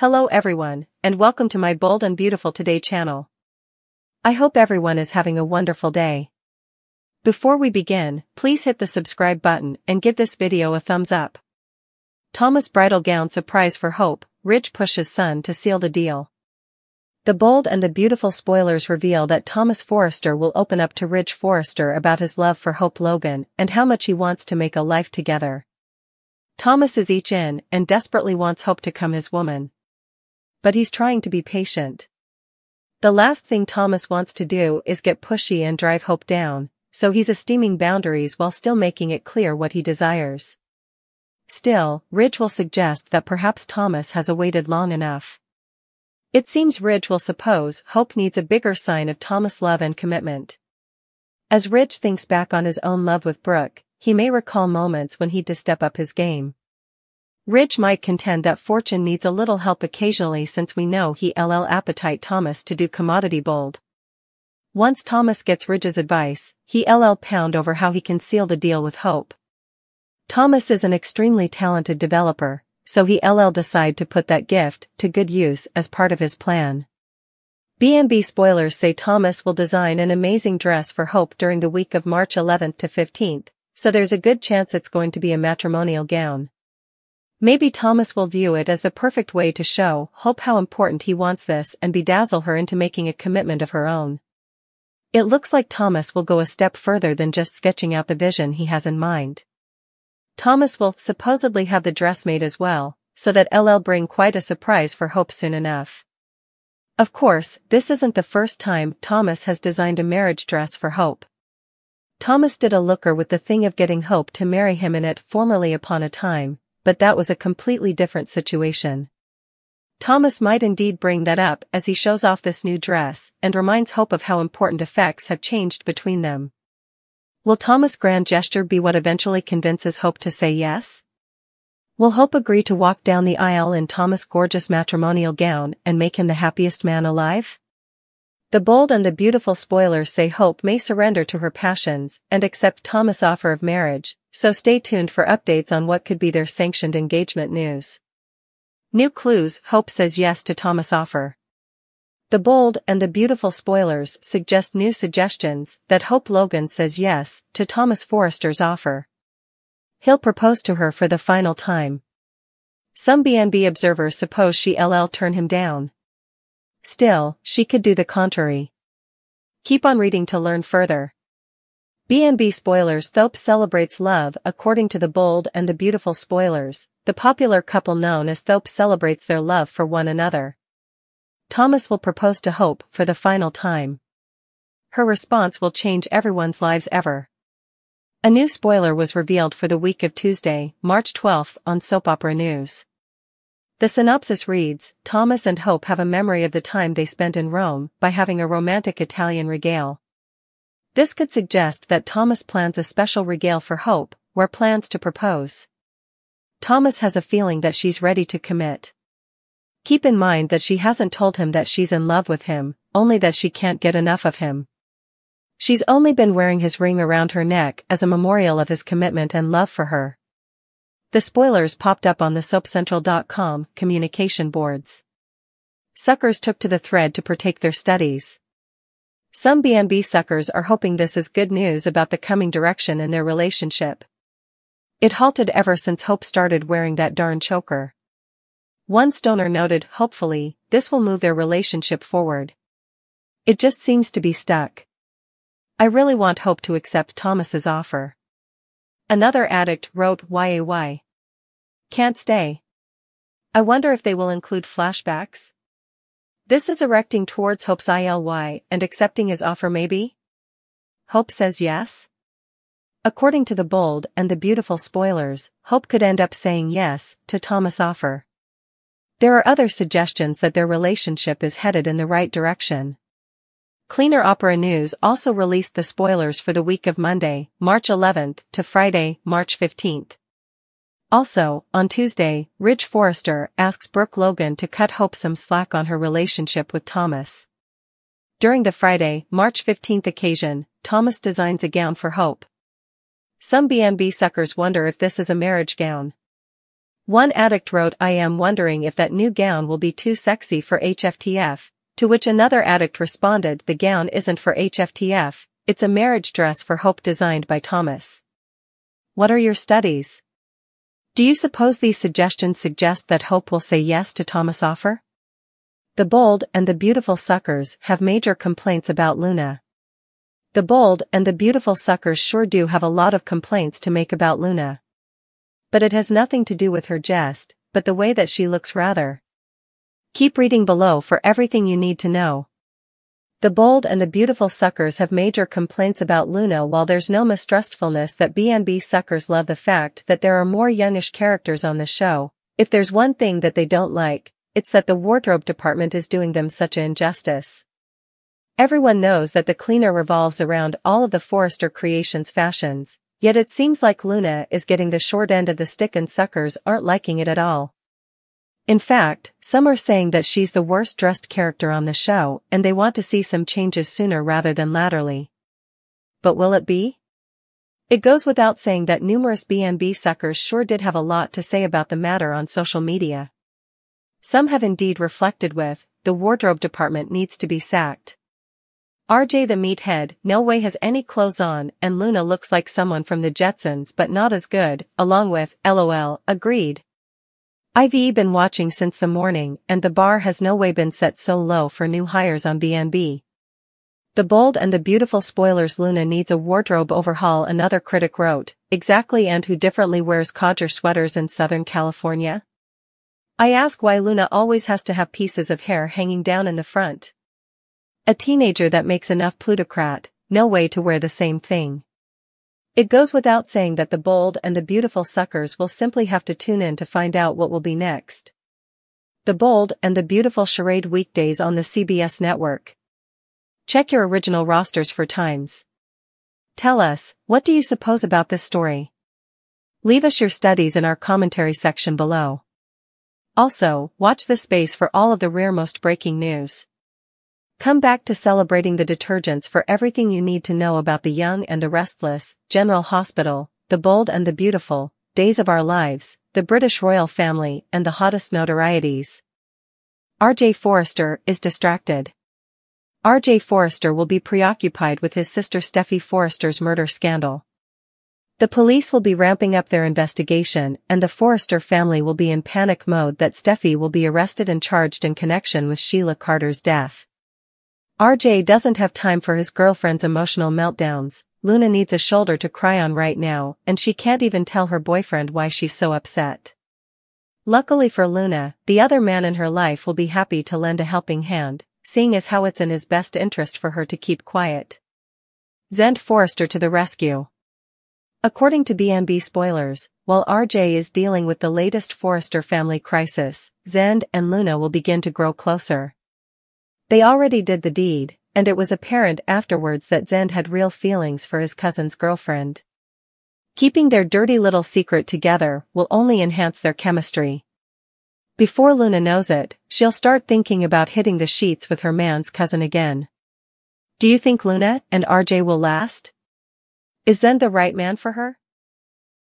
Hello everyone, and welcome to my Bold and Beautiful Today channel. I hope everyone is having a wonderful day. Before we begin, please hit the subscribe button and give this video a thumbs up. Thomas bridal gown surprise for Hope, Ridge pushes son to seal the deal. The Bold and the Beautiful spoilers reveal that Thomas Forrester will open up to Ridge Forrester about his love for Hope Logan and how much he wants to make a life together. Thomas is each in and desperately wants Hope to come his woman. But he's trying to be patient. The last thing Thomas wants to do is get pushy and drive Hope down, so he's esteeming boundaries while still making it clear what he desires. Still, Ridge will suggest that perhaps Thomas has awaited long enough. It seems Ridge will suppose Hope needs a bigger sign of Thomas' love and commitment. As Ridge thinks back on his own love with Brooke, he may recall moments when he'd to step up his game. Ridge might contend that Fortune needs a little help occasionally since we know he appetite Thomas to do commodity bold. Once Thomas gets Ridge's advice, he pound over how he can seal the deal with Hope. Thomas is an extremely talented developer, so he decide to put that gift to good use as part of his plan. B&B spoilers say Thomas will design an amazing dress for Hope during the week of March 11th to 15th, so there's a good chance it's going to be a matrimonial gown. Maybe Thomas will view it as the perfect way to show Hope how important he wants this and bedazzle her into making a commitment of her own. It looks like Thomas will go a step further than just sketching out the vision he has in mind. Thomas will supposedly have the dress made as well, so that it'll bring quite a surprise for Hope soon enough. Of course, this isn't the first time Thomas has designed a marriage dress for Hope. Thomas did a looker with the thing of getting Hope to marry him in it formerly upon a time, but that was a completely different situation. Thomas might indeed bring that up as he shows off this new dress and reminds Hope of how important effects have changed between them. Will Thomas' grand gesture be what eventually convinces Hope to say yes? Will Hope agree to walk down the aisle in Thomas' gorgeous matrimonial gown and make him the happiest man alive? The Bold and the Beautiful spoilers say Hope may surrender to her passions and accept Thomas' offer of marriage, so stay tuned for updates on what could be their sanctioned engagement news. New clues: Hope says yes to Thomas' offer. The Bold and the Beautiful spoilers suggest new suggestions that Hope Logan says yes to Thomas Forrester's offer. He'll propose to her for the final time. Some BNB observers suppose she'll turn him down. Still, she could do the contrary. Keep on reading to learn further. B&B spoilers: Hope celebrates love. According to the Bold and the Beautiful spoilers, the popular couple known as Hope celebrates their love for one another. Thomas will propose to Hope for the final time. Her response will change everyone's lives ever. A new spoiler was revealed for the week of Tuesday, March 12th on Soap Opera News. The synopsis reads, Thomas and Hope have a memory of the time they spent in Rome by having a romantic Italian regale. This could suggest that Thomas plans a special regale for Hope, where plans to propose. Thomas has a feeling that she's ready to commit. Keep in mind that she hasn't told him that she's in love with him, only that she can't get enough of him. She's only been wearing his ring around her neck as a memorial of his commitment and love for her. The spoilers popped up on the SoapCentral.com communication boards. Suckers took to the thread to partake their studies. Some BNB suckers are hoping this is good news about the coming direction in their relationship. It halted ever since Hope started wearing that darn choker. One stoner noted, hopefully, this will move their relationship forward. It just seems to be stuck. I really want Hope to accept Thomas's offer. Another addict wrote, YAY. Can't stay. I wonder if they will include flashbacks? This is erecting towards Hope's ILY and accepting his offer maybe? Hope says yes? According to the Bold and the Beautiful spoilers, Hope could end up saying yes to Thomas' offer. There are other suggestions that their relationship is headed in the right direction. Cleaner Opera News also released the spoilers for the week of Monday, March 11th to Friday, March 15th. Also, on Tuesday, Ridge Forrester asks Brooke Logan to cut Hope some slack on her relationship with Thomas. During the Friday, March 15th occasion, Thomas designs a gown for Hope. Some BNB suckers wonder if this is a marriage gown. One addict wrote, "I am wondering if that new gown will be too sexy for HFTF," to which another addict responded, "The gown isn't for HFTF, it's a marriage dress for Hope designed by Thomas. What are your studies? Do you suppose these suggestions suggest that Hope will say yes to Thomas' offer?" The Bold and the Beautiful suckers have major complaints about Luna. The Bold and the Beautiful suckers sure do have a lot of complaints to make about Luna. But it has nothing to do with her jest, but the way that she looks rather. Keep reading below for everything you need to know. The Bold and the Beautiful suckers have major complaints about Luna. While there's no mistrustfulness that BNB suckers love the fact that there are more youngish characters on the show, if there's one thing that they don't like, it's that the wardrobe department is doing them such an injustice. Everyone knows that the cleaner revolves around all of the Forrester Creations fashions, yet it seems like Luna is getting the short end of the stick and suckers aren't liking it at all. In fact, some are saying that she's the worst-dressed character on the show and they want to see some changes sooner rather than latterly. But will it be? It goes without saying that numerous BNB suckers sure did have a lot to say about the matter on social media. Some have indeed reflected with, "The wardrobe department needs to be sacked. RJ the meathead no way has any clothes on and Luna looks like someone from the Jetsons but not as good," along with, "LOL, agreed. I've been watching since the morning and the bar has no way been set so low for new hires on BNB. The Bold and the Beautiful spoilers Luna needs a wardrobe overhaul," another critic wrote. "Exactly, and who differently wears codger sweaters in Southern California? I ask why Luna always has to have pieces of hair hanging down in the front. A teenager that makes enough plutocrat, no way to wear the same thing." It goes without saying that the Bold and the Beautiful suckers will simply have to tune in to find out what will be next. The Bold and the Beautiful charade weekdays on the CBS network. Check your original rosters for times. Tell us, what do you suppose about this story? Leave us your studies in our commentary section below. Also, watch this space for all of the rarest breaking news. Come back to celebrating the detergents for everything you need to know about The Young and the Restless, General Hospital, The Bold and the Beautiful, Days of Our Lives, the British Royal Family, and the hottest notorieties. RJ Forrester is distracted. RJ Forrester will be preoccupied with his sister Steffy Forrester's murder scandal. The police will be ramping up their investigation and the Forrester family will be in panic mode that Steffy will be arrested and charged in connection with Sheila Carter's death. RJ doesn't have time for his girlfriend's emotional meltdowns. Luna needs a shoulder to cry on right now and she can't even tell her boyfriend why she's so upset. Luckily for Luna, the other man in her life will be happy to lend a helping hand, seeing as how it's in his best interest for her to keep quiet. Zende Forrester to the rescue. According to BNB spoilers, while RJ is dealing with the latest Forrester family crisis, Zende and Luna will begin to grow closer. They already did the deed, and it was apparent afterwards that Zende had real feelings for his cousin's girlfriend. Keeping their dirty little secret together will only enhance their chemistry. Before Luna knows it, she'll start thinking about hitting the sheets with her man's cousin again. Do you think Luna and RJ will last? Is Zende the right man for her?